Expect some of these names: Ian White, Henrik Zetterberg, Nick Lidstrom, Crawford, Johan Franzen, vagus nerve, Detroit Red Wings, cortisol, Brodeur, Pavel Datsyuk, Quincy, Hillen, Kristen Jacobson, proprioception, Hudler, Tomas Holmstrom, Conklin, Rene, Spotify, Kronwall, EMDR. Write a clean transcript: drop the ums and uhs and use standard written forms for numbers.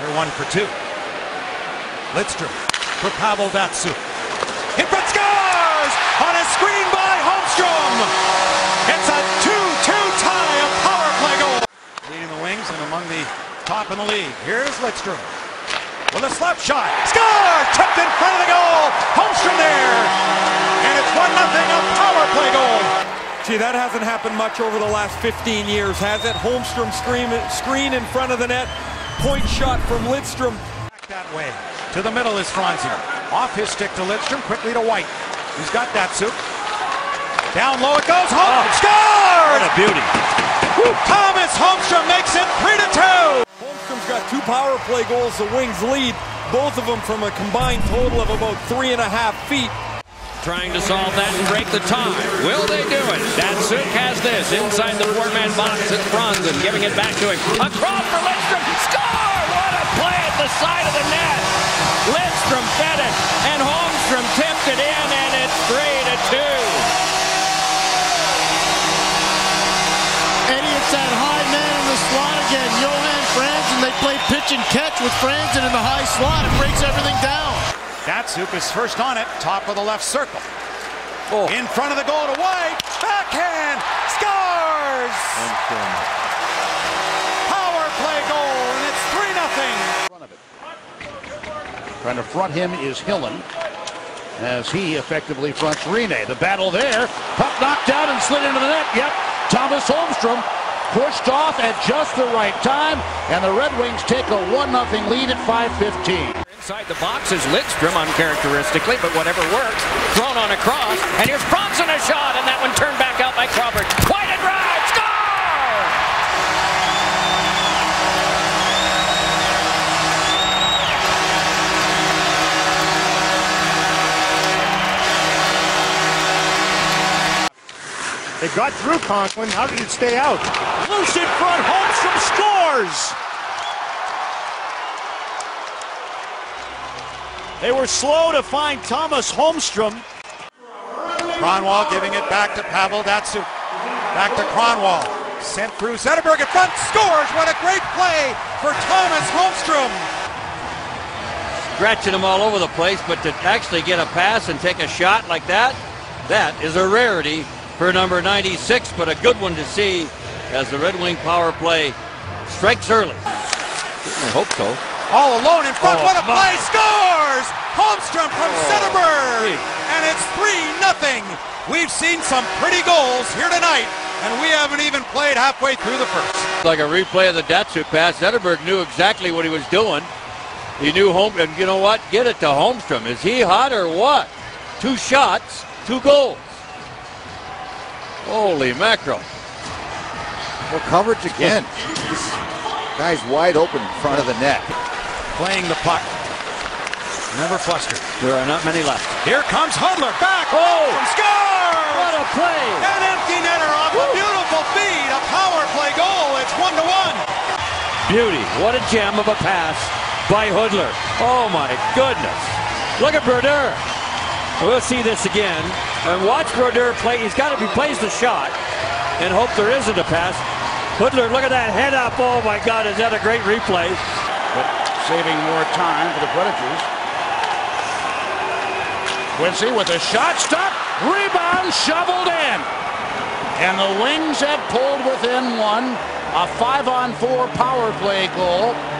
They're 1 for 2. Lidstrom for Pavel Datsyuk. In front, scores! On a screen by Holmstrom! It's a 2-2 tie, a power play goal! Leading the Wings and among the top in the league. Here's Lidstrom with a slap shot. Scores! Tipped in front of the goal! Holmstrom there! And it's 1-0, a power play goal! Gee, that hasn't happened much over the last 15 years, has it? Holmstrom screen in front of the net. Point shot from Lidstrom. That way. To the middle is Franzen. Off his stick to Lidstrom, quickly to White. He's got Datsyuk. Down low it goes. Holmstrom scores! What a beauty. Woo. Tomas Holmstrom makes it 3-2. Holmstrom's got 2 power play goals. The Wings lead, both of them from a combined total of about 3.5 feet. Trying to solve that and break the tie. Will they do it? Datsyuk has this inside the 4-man box. It's Franzen giving it back to him. Across for Lidstrom. Score! What a play at the side of the net. Lidstrom fed it, and Holmstrom tipped it in, and it's 3-2. And it's that high man in the slot again. Johan Franzen. They play pitch and catch with Franzen in the high slot. It breaks everything down. Datsyuk is first on it, top of the left circle. Oh. In front of the goal to White, backhand, scores! Power play goal, and it's 3-0. Trying to front him is Hillen, as he effectively fronts Rene. The battle there, puck knocked out and slid into the net. Yep, Tomas Holmstrom pushed off at just the right time, and the Red Wings take a 1-0 lead at 5:15. Inside the box is Lidstrom, uncharacteristically, but whatever works. Thrown on a cross, and here's Franzen a shot, and that one turned back out by Crawford. Quite a drive, score! They got through Conklin. How did it stay out? Loose in front, Holmstrom scores! They were slow to find Tomas Holmstrom. Kronwall giving it back to Pavel Datsyuk. Back to Kronwall. Sent through Zetterberg in front. Scores! What a great play for Tomas Holmstrom. Stretching him all over the place, but to actually get a pass and take a shot like that, that is a rarity for number 96, but a good one to see as the Red Wing power play strikes early. I hope so. All alone in front, what a play, scores! Holmstrom from Zetterberg, and it's 3-0. We've seen some pretty goals here tonight, and we haven't even played halfway through the first. Like a replay of the Datsyuk pass, Zetterberg knew exactly what he was doing. He knew Holmstrom, you know what, get it to Holmstrom. Is he hot or what? 2 shots, 2 goals. Holy mackerel. Well, coverage again. Guys wide open in front of the net. Playing the puck. Never flustered. There are not many left. Here comes Hudler back. Oh! Scores! What a play! An empty netter off a beautiful feed. A power play goal. It's 1-1. Beauty. What a gem of a pass by Hudler. Oh my goodness. Look at Brodeur. We'll see this again. And watch Brodeur play. He's got to be plays the shot and hope there isn't a pass. Hudler, look at that head up. Oh my God, is that a great replay? But saving more time for the Predators. Quincy with a shot, stop, rebound, shoveled in. And the Wings have pulled within 1. A 5-on-4 power play goal.